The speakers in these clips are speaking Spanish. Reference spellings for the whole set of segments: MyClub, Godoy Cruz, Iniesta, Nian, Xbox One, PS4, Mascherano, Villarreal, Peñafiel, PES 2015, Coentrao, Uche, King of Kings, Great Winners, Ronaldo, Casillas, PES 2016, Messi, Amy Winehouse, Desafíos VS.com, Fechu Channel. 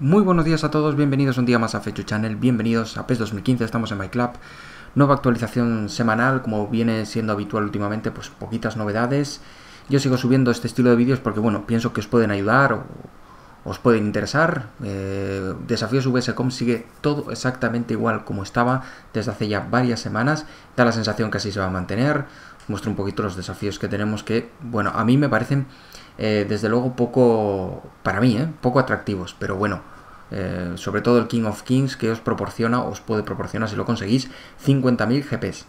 Muy buenos días a todos, bienvenidos un día más a Fechu Channel, bienvenidos a PES 2015, estamos en MyClub. Nueva actualización semanal, como viene siendo habitual últimamente, pues poquitas novedades. Yo sigo subiendo este estilo de vídeos porque, bueno, pienso que os pueden ayudar o os pueden interesar. Desafíos VS.com sigue todo exactamente igual como estaba desde hace ya varias semanas. Da la sensación que así se va a mantener. Os muestro un poquito los desafíos que tenemos que, bueno, a mí me parecen... desde luego poco atractivos, pero bueno, sobre todo el King of Kings, que os puede proporcionar si lo conseguís 50.000 GPs.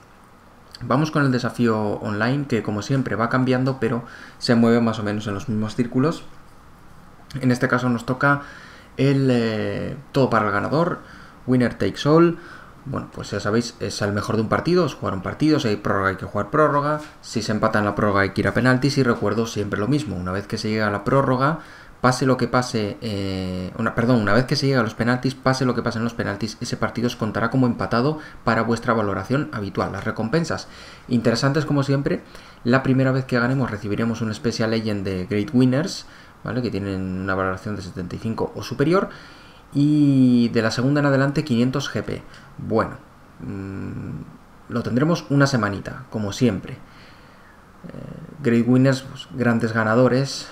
Vamos con el desafío online, que como siempre va cambiando, pero se mueve más o menos en los mismos círculos. En este caso nos toca el todo para el ganador, winner takes all. Bueno, pues ya sabéis, es al mejor de un partido, es jugar un partido, si hay prórroga hay que jugar prórroga, si se empatan la prórroga hay que ir a penaltis y recuerdo siempre lo mismo, una vez que se llega a la prórroga, pase lo que pase, una vez que se llega a los penaltis, pase lo que pase en los penaltis, ese partido os contará como empatado para vuestra valoración habitual. Las recompensas, interesantes como siempre, la primera vez que ganemos recibiremos un Special Legend de Great Winners, ¿vale? Que tienen una valoración de 75 o superior. Y de la segunda en adelante 500 GP. Bueno, lo tendremos una semanita, como siempre. Great Winners, pues, grandes ganadores.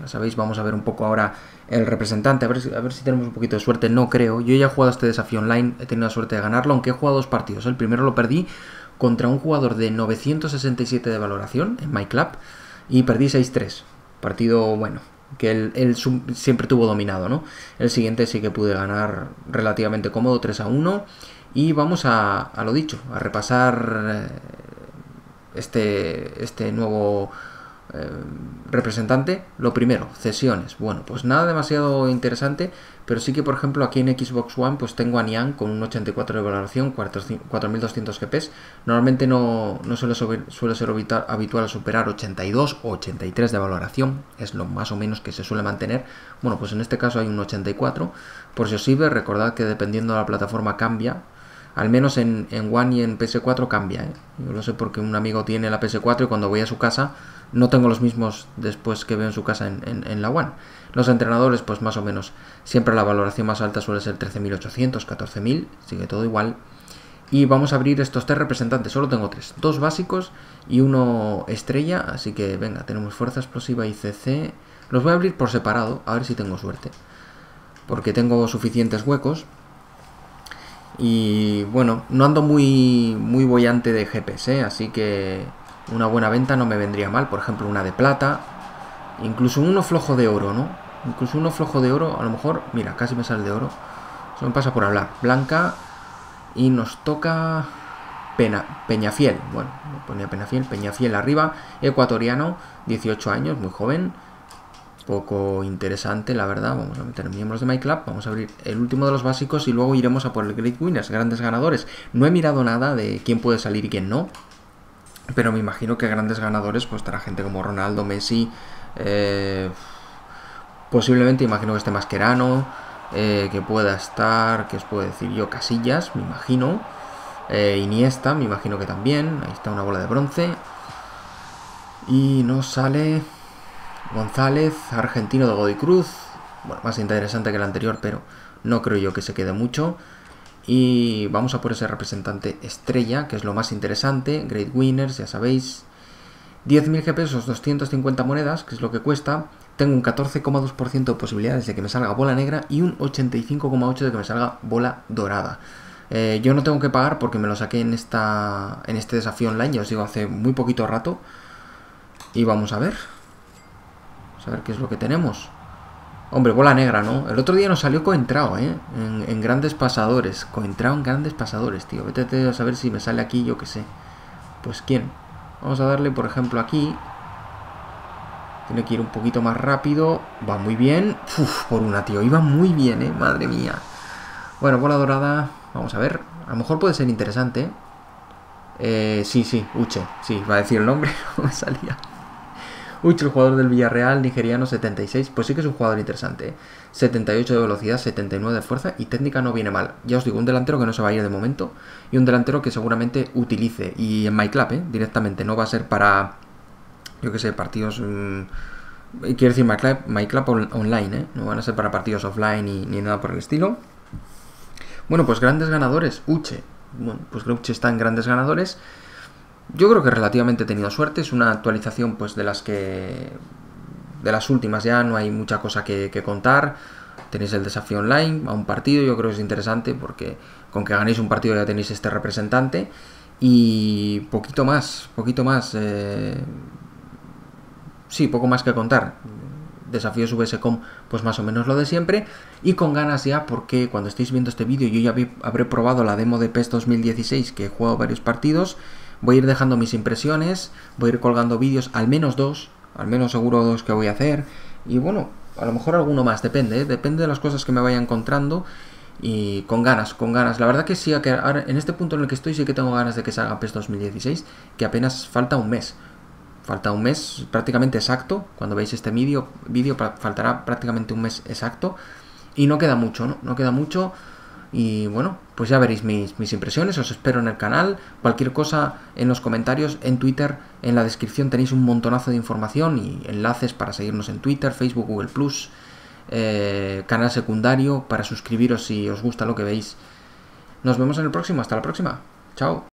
Ya sabéis, vamos a ver un poco ahora el representante, a ver si tenemos un poquito de suerte. No creo, yo ya he jugado este desafío online, he tenido la suerte de ganarlo, aunque he jugado dos partidos. El primero lo perdí contra un jugador de 967 de valoración en MyClub y perdí 6-3. Partido bueno, que él siempre tuvo dominado, ¿no? El siguiente sí que pude ganar relativamente cómodo, 3-1. Y vamos a lo dicho, a repasar este nuevo representante. Lo primero, cesiones. Bueno, pues nada demasiado interesante, pero sí que, por ejemplo, aquí en Xbox One pues tengo a Nian con un 84 de valoración, 4.200 GPs. Normalmente no suele ser habitual superar 82 o 83 de valoración, es lo más o menos que se suele mantener. Bueno, pues en este caso hay un 84, por si os sirve. Recordad que dependiendo de la plataforma cambia, al menos en One y en PS4 cambia, ¿eh? Yo lo sé porque un amigo tiene la PS4 y cuando voy a su casa no tengo los mismos después que veo en su casa en la One. Los entrenadores, pues más o menos, siempre la valoración más alta suele ser 13.800, 14.000, sigue todo igual. Y vamos a abrir estos tres representantes, solo tengo tres, dos básicos y uno estrella, así que venga, tenemos fuerza explosiva y CC. Los voy a abrir por separado, a ver si tengo suerte, porque tengo suficientes huecos. Y bueno, no ando muy boyante de GPs, ¿eh? Así que una buena venta no me vendría mal, por ejemplo una de plata, incluso uno flojo de oro, ¿no? Incluso uno flojo de oro, a lo mejor, mira, casi me sale de oro, eso me pasa por hablar. Blanca y nos toca Peñafiel, bueno, me ponía Peñafiel arriba, ecuatoriano, 18 años, muy joven, poco interesante la verdad. Vamos a meter miembros de MyClub, vamos a abrir el último de los básicos y luego iremos a por el Great Winners, grandes ganadores. No he mirado nada de quién puede salir y quién no, pero me imagino que grandes ganadores pues estará gente como Ronaldo, Messi, posiblemente imagino que esté Mascherano, que pueda estar, que os puedo decir yo, Casillas, me imagino, Iniesta, me imagino que también. Ahí está una bola de bronce. Y nos sale González, argentino de Godoy Cruz, bueno, más interesante que el anterior, pero no creo yo que se quede mucho. Y vamos a por ese representante estrella, que es lo más interesante. Great Winners, ya sabéis, 10.000 GPs, 250 monedas, que es lo que cuesta. Tengo un 14,2% de posibilidades de que me salga bola negra y un 85,8% de que me salga bola dorada. Yo no tengo que pagar porque me lo saqué en este desafío online, ya os digo, hace muy poquito rato. Y vamos a ver qué es lo que tenemos. Hombre, bola negra, ¿no? El otro día nos salió Coentrao, ¿eh? En grandes pasadores. Coentrao en grandes pasadores, tío. Vete a saber si me sale aquí, yo qué sé. Pues quién. Vamos a darle, por ejemplo, aquí. Tiene que ir un poquito más rápido. Va muy bien. Uf, por una, tío. Iba muy bien, ¿eh? Madre mía. Bueno, bola dorada. Vamos a ver. A lo mejor puede ser interesante, ¿eh? Sí, Uche. Sí, va a decir el nombre. No me salía. Uy, el jugador del Villarreal, nigeriano, 76, pues sí que es un jugador interesante, ¿eh? 78 de velocidad, 79 de fuerza y técnica no viene mal. Ya os digo, un delantero que no se va a ir de momento y un delantero que seguramente utilice. Y en MyClub, directamente, no va a ser para, yo que sé, partidos Quiero decir MyClub online, ¿eh? No van a ser para partidos offline ni nada por el estilo. Bueno, pues grandes ganadores, Uche. Bueno, pues creo que Uche está en grandes ganadores. Yo creo que relativamente he tenido suerte. Es una actualización pues de las que... de las últimas ya, no hay mucha cosa que contar. Tenéis el desafío online a un partido, yo creo que es interesante porque con que ganéis un partido ya tenéis este representante. Y poquito más... sí, poco más que contar. Desafíos VS.com, pues más o menos lo de siempre. Y con ganas ya, porque cuando estéis viendo este vídeo yo ya habré probado la demo de PES 2016, que he jugado varios partidos. Voy a ir dejando mis impresiones, voy a ir colgando vídeos, al menos seguro dos que voy a hacer. Y bueno, a lo mejor alguno más, depende, ¿eh? Depende de las cosas que me vaya encontrando. Y con ganas. La verdad que sí, ahora, en este punto en el que estoy sí que tengo ganas de que salga PES 2016, que apenas falta un mes. Falta un mes prácticamente exacto. Cuando veis este vídeo faltará prácticamente un mes exacto. Y no queda mucho, ¿no? No queda mucho. Y bueno, pues ya veréis mis impresiones. Os espero en el canal. Cualquier cosa en los comentarios, en Twitter, en la descripción tenéis un montonazo de información y enlaces para seguirnos en Twitter, Facebook, Google+, canal secundario para suscribiros si os gusta lo que veis. Nos vemos en el próximo. Hasta la próxima. Chao.